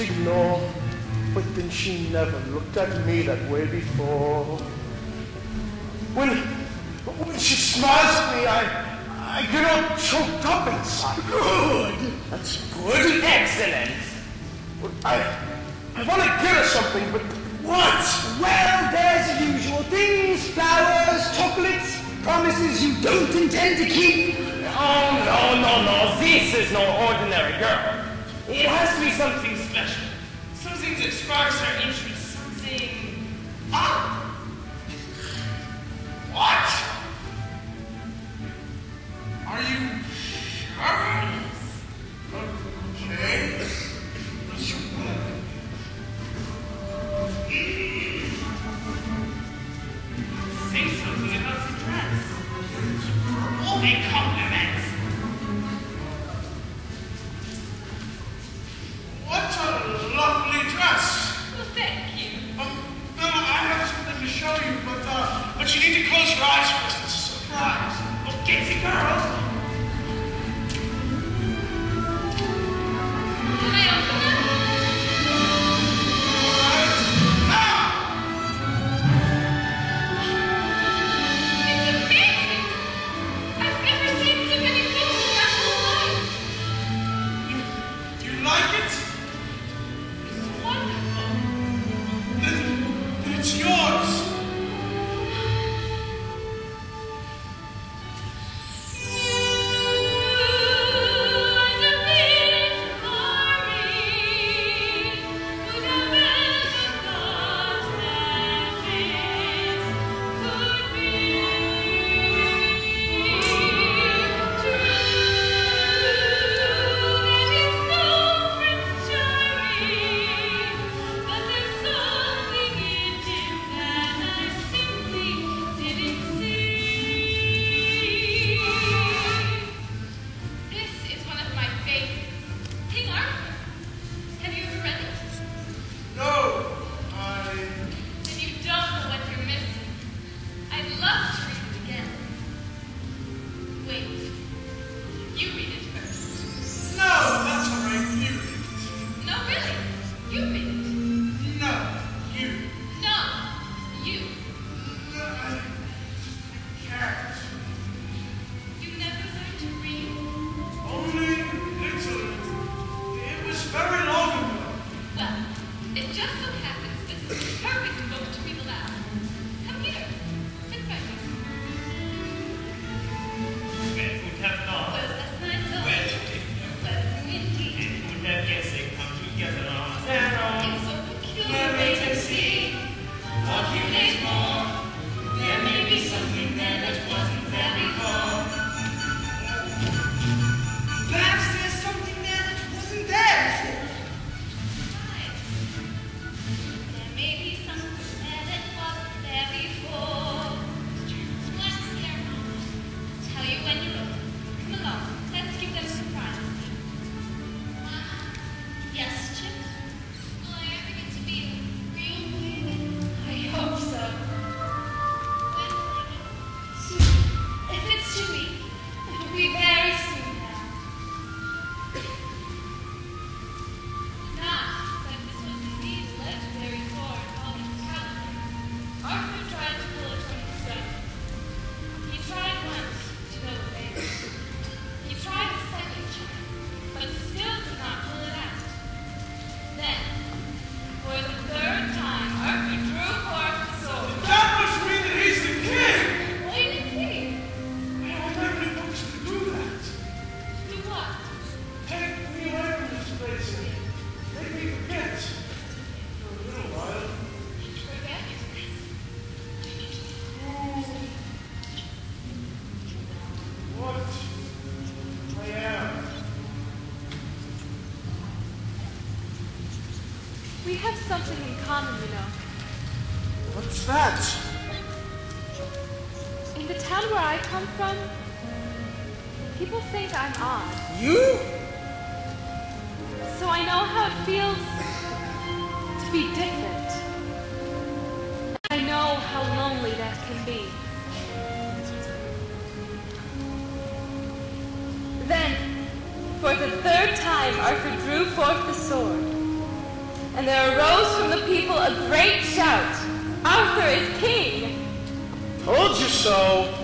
Ignore, but then she never looked at me that way before. When she smiles at me, I get all choked up inside. Good! That's good! Excellent! I want to give her something, but what? Well, there's the usual things, flowers, chocolates, promises you don't intend to keep. Oh, no. This is no ordinary girl. It has to be something special, something that sparks our interest, something... Ah! What? Are you sure? Okay. What's your plan? Say something about the dress. Only compliments. What a lovely dress! Well, thank you. Bella, I have something to show you, but you need to close your eyes first. It's a surprise. Well, get it, girl. Can I open it? Right now! It's amazing! I've never seen so many things in my whole life. You like it? It's yours! just so happens this is the perfect book to read aloud. Come here. Sit by me. Men would have known. Well, that's nice of you. Well, indeed. Men would have guessed they come together on a saddle. It's so peculiar. Well, wait and see. What you need more. There may be something there that wasn't there before. Perhaps there's something there that wasn't there before. Maybe something there that wasn't there before. Let's scare them. Tell you when you look. Come along. Let's give them a surprise. Yes, Chip? Will I ever get to be a real baby? I hope so. When? If it's Jimmy, it'll be very soon now. Not that this was indeed legendary. Arthur tried to pull it from his stomach. He tried once to go away. He tried a second time, but still did not pull it out. Then, for the third time, Arthur drew forth his sword. That must mean that he's the king! Wait and see. I would like the books to do that. Do what? Take me away from this place and make me forget. For a little while. Forget? What I am. We have something in common, you know. What's that? In the town where I come from, people think I'm odd. You? So I know how it feels to be different. I know how lonely that can be. Then, for the third time, Arthur drew forth the sword, and there arose from the people a great shout, "Arthur is king!" Told you so!